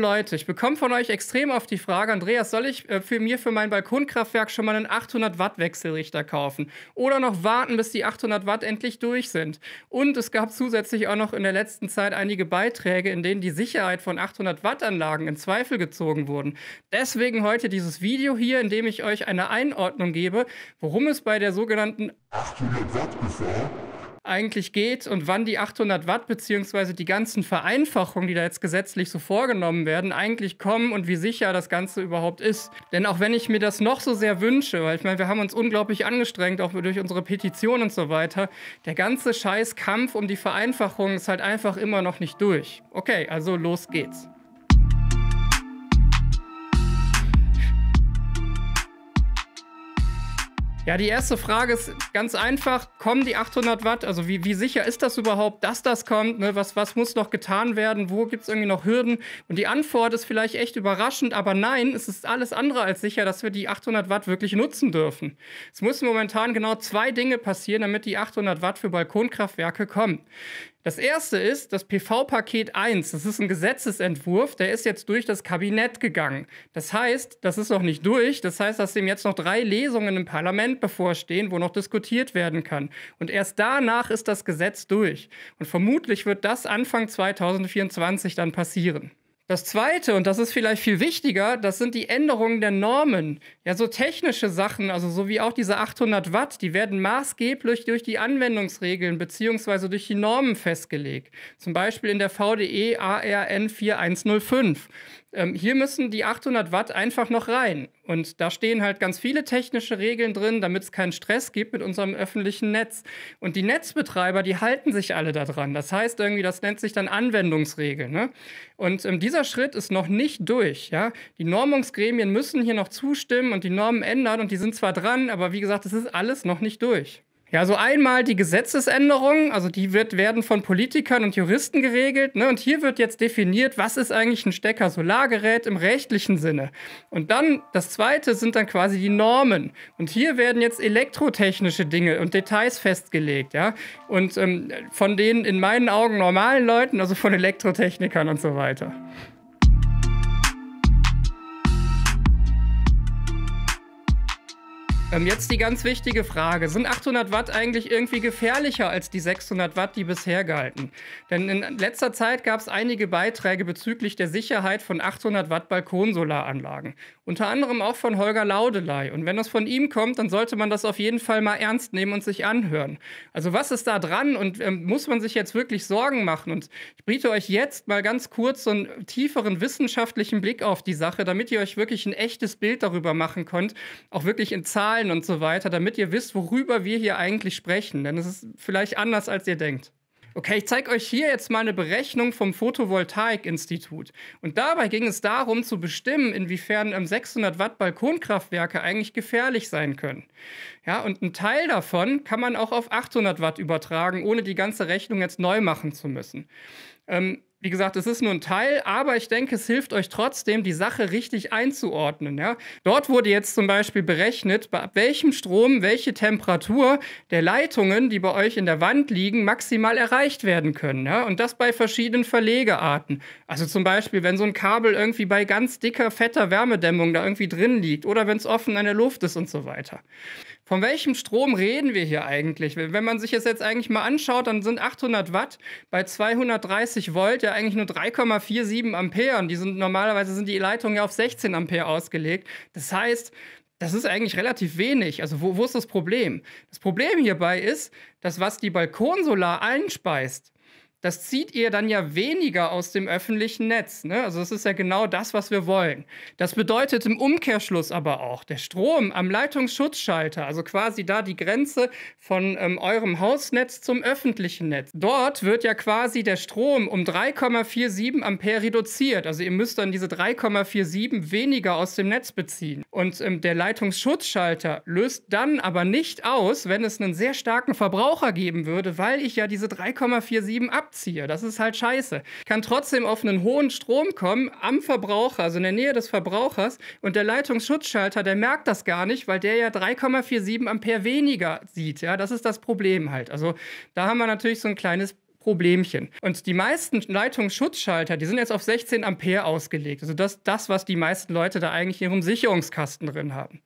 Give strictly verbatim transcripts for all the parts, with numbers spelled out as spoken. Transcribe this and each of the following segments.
Leute, ich bekomme von euch extrem oft die Frage, Andreas, soll ich äh, für mir für mein Balkonkraftwerk schon mal einen achthundert Watt Wechselrichter kaufen oder noch warten, bis die achthundert Watt endlich durch sind? Und es gab zusätzlich auch noch in der letzten Zeit einige Beiträge, in denen die Sicherheit von achthundert Watt Anlagen in Zweifel gezogen wurden. Deswegen heute dieses Video hier, in dem ich euch eine Einordnung gebe, worum es bei der sogenannten achthundert Watt Gefahr eigentlich geht und wann die achthundert Watt beziehungsweise die ganzen Vereinfachungen, die da jetzt gesetzlich so vorgenommen werden, eigentlich kommen und wie sicher das Ganze überhaupt ist. Denn auch wenn ich mir das noch so sehr wünsche, weil ich meine, wir haben uns unglaublich angestrengt, auch durch unsere Petition und so weiter, der ganze Scheißkampf um die Vereinfachung ist halt einfach immer noch nicht durch. Okay, also los geht's. Ja, die erste Frage ist ganz einfach, kommen die achthundert Watt, also wie, wie sicher ist das überhaupt, dass das kommt, ne? was, was muss noch getan werden, wo gibt es irgendwie noch Hürden? Und die Antwort ist vielleicht echt überraschend, aber nein, es ist alles andere als sicher, dass wir die achthundert Watt wirklich nutzen dürfen. Es müssen momentan genau zwei Dinge passieren, damit die achthundert Watt für Balkonkraftwerke kommen. Das erste ist das P V-Paket eins. Das ist ein Gesetzesentwurf, der ist jetzt durch das Kabinett gegangen. Das heißt, das ist noch nicht durch. Das heißt, dass dem jetzt noch drei Lesungen im Parlament bevorstehen, wo noch diskutiert werden kann. Und erst danach ist das Gesetz durch. Und vermutlich wird das Anfang zweitausendvierundzwanzig dann passieren. Das Zweite, und das ist vielleicht viel wichtiger, das sind die Änderungen der Normen. Ja, so technische Sachen, also so wie auch diese achthundert Watt, die werden maßgeblich durch die Anwendungsregeln bzw. durch die Normen festgelegt. Zum Beispiel in der V D E A R N vier eins null fünf. Ähm, hier müssen die achthundert Watt einfach noch rein. Und da stehen halt ganz viele technische Regeln drin, damit es keinen Stress gibt mit unserem öffentlichen Netz. Und die Netzbetreiber, die halten sich alle daran. Das heißt irgendwie, das nennt sich dann Anwendungsregeln, ne? Und ähm, diese Dieser Schritt ist noch nicht durch. Ja? Die Normungsgremien müssen hier noch zustimmen und die Normen ändern und die sind zwar dran, aber wie gesagt, es ist alles noch nicht durch. Ja, so einmal die Gesetzesänderung, also die wird, werden von Politikern und Juristen geregelt, ne? Und hier wird jetzt definiert, was ist eigentlich ein Stecker-Solargerät im rechtlichen Sinne. Und dann, das Zweite sind dann quasi die Normen. Und hier werden jetzt elektrotechnische Dinge und Details festgelegt, ja. Und ähm, von den in meinen Augen normalen Leuten, also von Elektrotechnikern und so weiter. Jetzt die ganz wichtige Frage, sind achthundert Watt eigentlich irgendwie gefährlicher als die sechshundert Watt, die bisher galten? Denn in letzter Zeit gab es einige Beiträge bezüglich der Sicherheit von achthundert Watt Balkonsolaranlagen. Unter anderem auch von Holger Laudeley. Und wenn das von ihm kommt, dann sollte man das auf jeden Fall mal ernst nehmen und sich anhören. Also was ist da dran und ähm, muss man sich jetzt wirklich Sorgen machen? Und ich biete euch jetzt mal ganz kurz so einen tieferen wissenschaftlichen Blick auf die Sache, damit ihr euch wirklich ein echtes Bild darüber machen könnt, auch wirklich in Zahlen und so weiter, damit ihr wisst, worüber wir hier eigentlich sprechen. Denn es ist vielleicht anders, als ihr denkt. Okay, ich zeige euch hier jetzt mal eine Berechnung vom Photovoltaik-Institut. Und dabei ging es darum, zu bestimmen, inwiefern sechshundert Watt Balkonkraftwerke eigentlich gefährlich sein können. Ja, und einen Teil davon kann man auch auf achthundert Watt übertragen, ohne die ganze Rechnung jetzt neu machen zu müssen. Ähm, Wie gesagt, es ist nur ein Teil, aber ich denke, es hilft euch trotzdem, die Sache richtig einzuordnen. Ja? Dort wurde jetzt zum Beispiel berechnet, bei welchem Strom, welche Temperatur der Leitungen, die bei euch in der Wand liegen, maximal erreicht werden können. Ja? Und das bei verschiedenen Verlegearten. Also zum Beispiel, wenn so ein Kabel irgendwie bei ganz dicker, fetter Wärmedämmung da irgendwie drin liegt oder wenn es offen in der Luft ist und so weiter. Von welchem Strom reden wir hier eigentlich? Wenn man sich das jetzt eigentlich mal anschaut, dann sind achthundert Watt bei zweihundertdreißig Volt ja eigentlich nur drei Komma vier sieben Ampere. Und die sind, normalerweise sind die Leitungen ja auf sechzehn Ampere ausgelegt. Das heißt, das ist eigentlich relativ wenig. Also wo, wo ist das Problem? Das Problem hierbei ist, dass was die Balkonsolar einspeist, das zieht ihr dann ja weniger aus dem öffentlichen Netz, ne? Also das ist ja genau das, was wir wollen. Das bedeutet im Umkehrschluss aber auch, der Strom am Leitungsschutzschalter, also quasi da die Grenze von ähm, eurem Hausnetz zum öffentlichen Netz. Dort wird ja quasi der Strom um drei Komma vier sieben Ampere reduziert. Also ihr müsst dann diese drei Komma vier sieben weniger aus dem Netz beziehen. Und ähm, der Leitungsschutzschalter löst dann aber nicht aus, wenn es einen sehr starken Verbraucher geben würde, weil ich ja diese drei Komma vier sieben ab Hier. Das ist halt scheiße. Kann trotzdem auf einen hohen Strom kommen am Verbraucher, also in der Nähe des Verbrauchers, und der Leitungsschutzschalter, der merkt das gar nicht, weil der ja drei Komma vier sieben Ampere weniger sieht. Ja, das ist das Problem halt. Also da haben wir natürlich so ein kleines Problemchen. Und die meisten Leitungsschutzschalter, die sind jetzt auf sechzehn Ampere ausgelegt. Also das, das, was die meisten Leute da eigentlich in ihrem Sicherungskasten drin haben.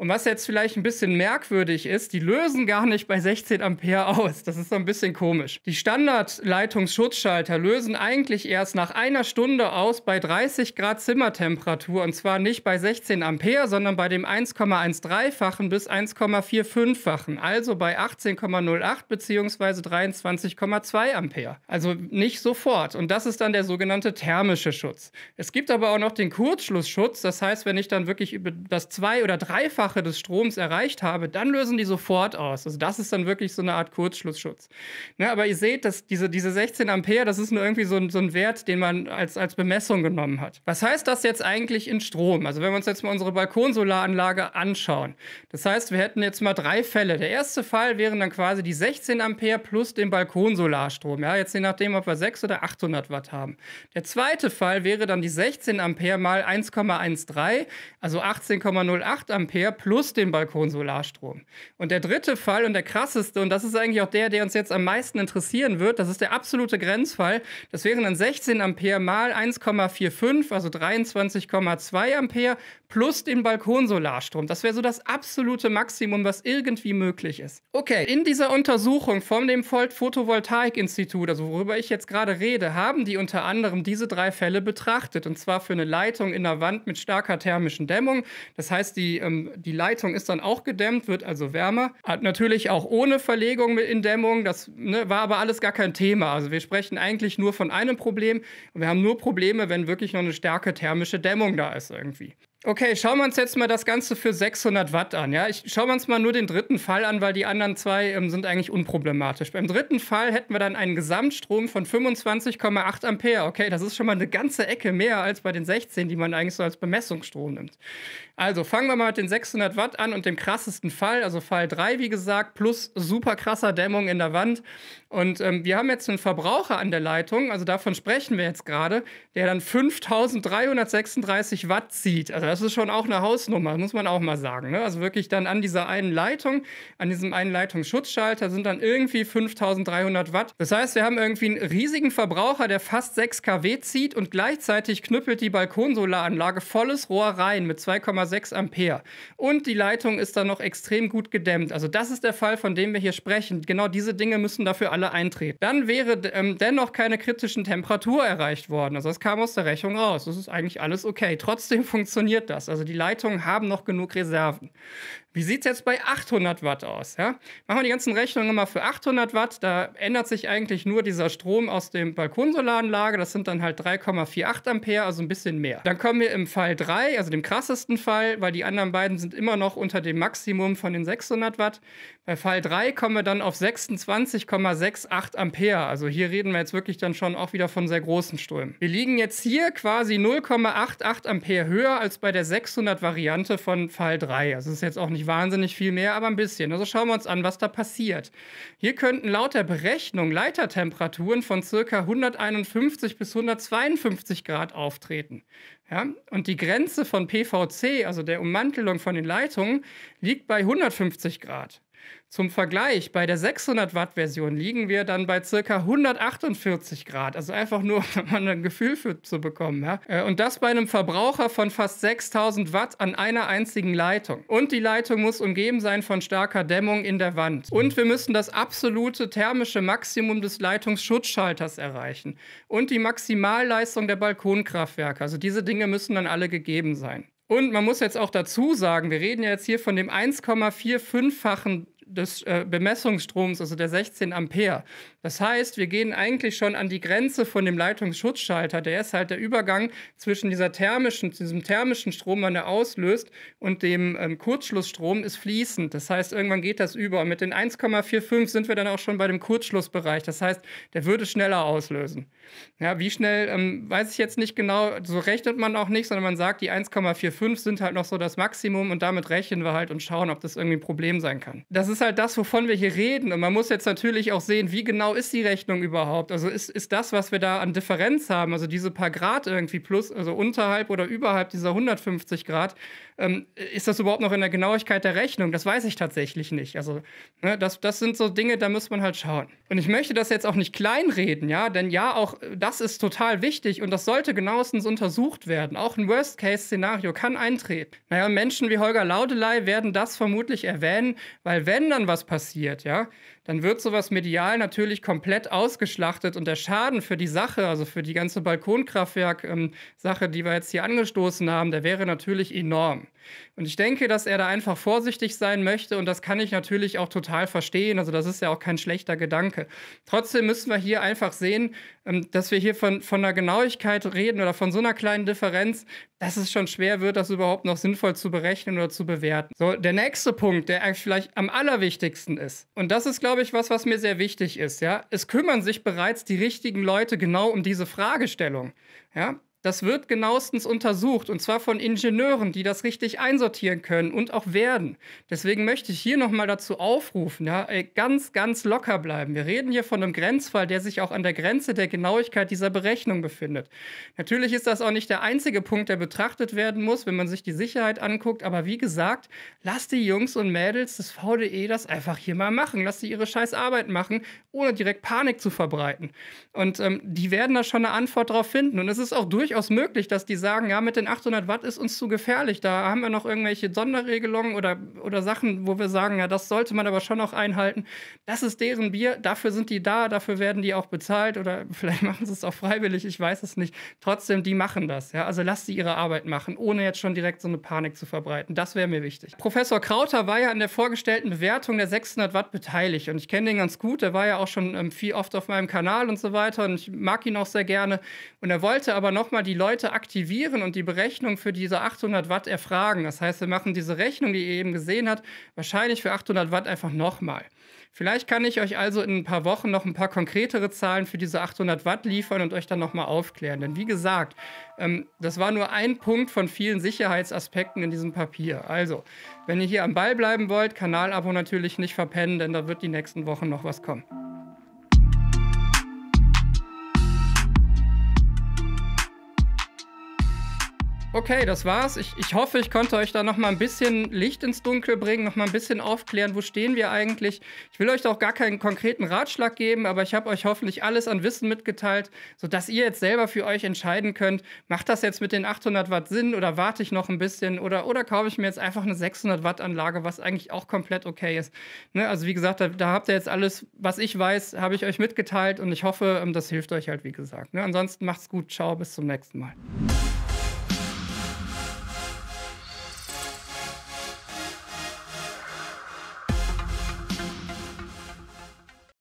Und was jetzt vielleicht ein bisschen merkwürdig ist, die lösen gar nicht bei sechzehn Ampere aus. Das ist so ein bisschen komisch. Die Standardleitungsschutzschalter lösen eigentlich erst nach einer Stunde aus bei dreißig Grad Zimmertemperatur. Und zwar nicht bei sechzehn Ampere, sondern bei dem eins Komma dreizehn-fachen bis eins Komma fünfundvierzig-fachen. Also bei achtzehn Komma null acht bzw. dreiundzwanzig Komma zwei Ampere. Also nicht sofort. Und das ist dann der sogenannte thermische Schutz. Es gibt aber auch noch den Kurzschlussschutz. Das heißt, wenn ich dann wirklich über das zwei- oder dreifache des Stroms erreicht habe, dann lösen die sofort aus. Also das ist dann wirklich so eine Art Kurzschlussschutz. Ne, aber ihr seht, dass diese, diese sechzehn Ampere, das ist nur irgendwie so ein, so ein Wert, den man als, als Bemessung genommen hat. Was heißt das jetzt eigentlich in Strom? Also wenn wir uns jetzt mal unsere Balkonsolaranlage anschauen. Das heißt, wir hätten jetzt mal drei Fälle. Der erste Fall wären dann quasi die sechzehn Ampere plus den Balkonsolarstrom. Ja, jetzt je nachdem, ob wir sechshundert oder achthundert Watt haben. Der zweite Fall wäre dann die sechzehn Ampere mal eins Komma dreizehn, also achtzehn Komma null acht Ampere plus den Balkonsolarstrom. Und der dritte Fall und der krasseste, und das ist eigentlich auch der, der uns jetzt am meisten interessieren wird, das ist der absolute Grenzfall. Das wären dann sechzehn Ampere mal eins Komma fünfundvierzig, also dreiundzwanzig Komma zwei Ampere plus den Balkonsolarstrom. Das wäre so das absolute Maximum, was irgendwie möglich ist. Okay, in dieser Untersuchung von dem Photovoltaik-Institut, also worüber ich jetzt gerade rede, haben die unter anderem diese drei Fälle betrachtet. Und zwar für eine Leitung in der Wand mit starker thermischen Dämmung. Das heißt, die ähm, Die Leitung ist dann auch gedämmt, wird also wärmer. Hat natürlich auch ohne Verlegung mit Indämmung. Das ne, war aber alles gar kein Thema. Also wir sprechen eigentlich nur von einem Problem. Und wir haben nur Probleme, wenn wirklich noch eine starke thermische Dämmung da ist irgendwie. Okay, schauen wir uns jetzt mal das Ganze für sechshundert Watt an. Ja? Ich, schauen wir uns mal nur den dritten Fall an, weil die anderen zwei ähm, sind eigentlich unproblematisch. Beim dritten Fall hätten wir dann einen Gesamtstrom von fünfundzwanzig Komma acht Ampere. Okay, das ist schon mal eine ganze Ecke mehr als bei den sechzehn, die man eigentlich so als Bemessungsstrom nimmt. Also fangen wir mal mit den sechshundert Watt an und dem krassesten Fall, also Fall drei, wie gesagt, plus super krasser Dämmung in der Wand. Und ähm, wir haben jetzt einen Verbraucher an der Leitung, also davon sprechen wir jetzt gerade, der dann fünftausenddreihundertsechsunddreißig Watt zieht. Also das ist schon auch eine Hausnummer, muss man auch mal sagen. Ne? Also wirklich dann an dieser einen Leitung, an diesem einen Leitungsschutzschalter sind dann irgendwie fünftausenddreihundert Watt. Das heißt, wir haben irgendwie einen riesigen Verbraucher, der fast sechs Kilowatt zieht und gleichzeitig knüppelt die Balkonsolaranlage volles Rohr rein mit zwei Komma sechs Ampere. Und die Leitung ist dann noch extrem gut gedämmt. Also das ist der Fall, von dem wir hier sprechen. Genau diese Dinge müssen dafür alle eintreten. Dann wäre ähm, dennoch keine kritischen Temperatur erreicht worden. Also das kam aus der Rechnung raus. Das ist eigentlich alles okay. Trotzdem funktioniert das. Also die Leitungen haben noch genug Reserven. Wie sieht es jetzt bei achthundert Watt aus? Ja? Machen wir die ganzen Rechnungen mal für achthundert Watt. Da ändert sich eigentlich nur dieser Strom aus dem Balkonsolaranlage. Das sind dann halt drei Komma acht vier Ampere, also ein bisschen mehr. Dann kommen wir im Fall drei, also dem krassesten Fall, weil die anderen beiden sind immer noch unter dem Maximum von den sechshundert Watt. Bei Fall drei kommen wir dann auf sechsundzwanzig Komma acht sechs Ampere. Also hier reden wir jetzt wirklich dann schon auch wieder von sehr großen Strömen. Wir liegen jetzt hier quasi null Komma acht acht Ampere höher als bei der sechshundert Variante von Fall drei. Also das ist jetzt auch nicht wahnsinnig viel mehr, aber ein bisschen. Also schauen wir uns an, was da passiert. Hier könnten laut der Berechnung Leitertemperaturen von ca. hunderteinundfünfzig bis hundertzweiundfünfzig Grad auftreten. Ja? Und die Grenze von P V C, also der Ummantelung von den Leitungen, liegt bei hundertfünfzig Grad. Zum Vergleich, bei der sechshundert Watt Version liegen wir dann bei ca. hundertachtundvierzig Grad. Also einfach nur, um ein Gefühl für zu bekommen. Ja? Und das bei einem Verbraucher von fast sechstausend Watt an einer einzigen Leitung. Und die Leitung muss umgeben sein von starker Dämmung in der Wand. Und wir müssen das absolute thermische Maximum des Leitungsschutzschalters erreichen. Und die Maximalleistung der Balkonkraftwerke. Also diese Dinge müssen dann alle gegeben sein. Und man muss jetzt auch dazu sagen, wir reden ja jetzt hier von dem eins Komma fünfundvierzig-fachen des äh, Bemessungsstroms, also der sechzehn Ampere. Das heißt, wir gehen eigentlich schon an die Grenze von dem Leitungsschutzschalter. Der ist halt der Übergang zwischen dieser thermischen, diesem thermischen Strom, den er auslöst, und dem ähm, Kurzschlussstrom ist fließend. Das heißt, irgendwann geht das über. Und mit den eins Komma fünfundvierzig sind wir dann auch schon bei dem Kurzschlussbereich. Das heißt, der würde schneller auslösen. Ja, wie schnell, ähm, weiß ich jetzt nicht genau. So rechnet man auch nicht, sondern man sagt, die eins Komma fünfundvierzig sind halt noch so das Maximum und damit rechnen wir halt und schauen, ob das irgendwie ein Problem sein kann. Das ist ist halt das, wovon wir hier reden. Und man muss jetzt natürlich auch sehen, wie genau ist die Rechnung überhaupt? Also ist, ist das, was wir da an Differenz haben, also diese paar Grad irgendwie plus, also unterhalb oder überhalb dieser hundertfünfzig Grad, ähm, ist das überhaupt noch in der Genauigkeit der Rechnung? Das weiß ich tatsächlich nicht. Also ne, das, das sind so Dinge, da muss man halt schauen. Und ich möchte das jetzt auch nicht kleinreden, ja, denn ja, auch das ist total wichtig und das sollte genauestens untersucht werden. Auch ein Worst-Case-Szenario kann eintreten. Naja, Menschen wie Holger Laudeley werden das vermutlich erwähnen, weil wenn dann was passiert, ja, dann wird sowas medial natürlich komplett ausgeschlachtet und der Schaden für die Sache, also für die ganze Balkonkraftwerk-Sache, ähm, die wir jetzt hier angestoßen haben, der wäre natürlich enorm. Und ich denke, dass er da einfach vorsichtig sein möchte und das kann ich natürlich auch total verstehen, also das ist ja auch kein schlechter Gedanke. Trotzdem müssen wir hier einfach sehen, ähm, dass wir hier von, von einer Genauigkeit reden oder von so einer kleinen Differenz, dass es schon schwer wird, das überhaupt noch sinnvoll zu berechnen oder zu bewerten. So, der nächste Punkt, der eigentlich vielleicht am allerwichtigsten ist, und das ist, glaube ich, was, was mir sehr wichtig ist, ja. Es kümmern sich bereits die richtigen Leute genau um diese Fragestellung, ja. Das wird genauestens untersucht und zwar von Ingenieuren, die das richtig einsortieren können und auch werden. Deswegen möchte ich hier nochmal dazu aufrufen, ja, ganz, ganz locker bleiben. Wir reden hier von einem Grenzfall, der sich auch an der Grenze der Genauigkeit dieser Berechnung befindet. Natürlich ist das auch nicht der einzige Punkt, der betrachtet werden muss, wenn man sich die Sicherheit anguckt. Aber wie gesagt, lasst die Jungs und Mädels des V D E das einfach hier mal machen. Lasst sie ihre scheiß Arbeit machen, ohne direkt Panik zu verbreiten. Und ähm, die werden da schon eine Antwort drauf finden. Und es ist auch durchaus durchaus möglich, dass die sagen, ja, mit den achthundert Watt ist uns zu gefährlich, da haben wir noch irgendwelche Sonderregelungen oder, oder Sachen, wo wir sagen, ja, das sollte man aber schon noch einhalten. Das ist deren Bier, dafür sind die da, dafür werden die auch bezahlt oder vielleicht machen sie es auch freiwillig, ich weiß es nicht. Trotzdem, die machen das, ja, also lasst sie ihre Arbeit machen, ohne jetzt schon direkt so eine Panik zu verbreiten. Das wäre mir wichtig. Professor Krauter war ja an der vorgestellten Bewertung der sechshundert Watt beteiligt und ich kenne den ganz gut, der war ja auch schon ähm, viel oft auf meinem Kanal und so weiter und ich mag ihn auch sehr gerne und er wollte aber noch mal die Leute aktivieren und die Berechnung für diese achthundert Watt erfragen. Das heißt, wir machen diese Rechnung, die ihr eben gesehen habt, wahrscheinlich für achthundert Watt einfach nochmal. Vielleicht kann ich euch also in ein paar Wochen noch ein paar konkretere Zahlen für diese achthundert Watt liefern und euch dann nochmal aufklären. Denn wie gesagt, ähm, das war nur ein Punkt von vielen Sicherheitsaspekten in diesem Papier. Also, wenn ihr hier am Ball bleiben wollt, Kanalabo natürlich nicht verpennen, denn da wird die nächsten Wochen noch was kommen. Okay, das war's. Ich, ich hoffe, ich konnte euch da noch mal ein bisschen Licht ins Dunkel bringen, noch mal ein bisschen aufklären, wo stehen wir eigentlich. Ich will euch da auch gar keinen konkreten Ratschlag geben, aber ich habe euch hoffentlich alles an Wissen mitgeteilt, sodass ihr jetzt selber für euch entscheiden könnt, macht das jetzt mit den achthundert Watt Sinn oder warte ich noch ein bisschen oder, oder kaufe ich mir jetzt einfach eine sechshundert Watt Anlage, was eigentlich auch komplett okay ist. Ne? Also wie gesagt, da, da habt ihr jetzt alles, was ich weiß, habe ich euch mitgeteilt und ich hoffe, das hilft euch halt, wie gesagt. Ne? Ansonsten macht's gut, ciao, bis zum nächsten Mal.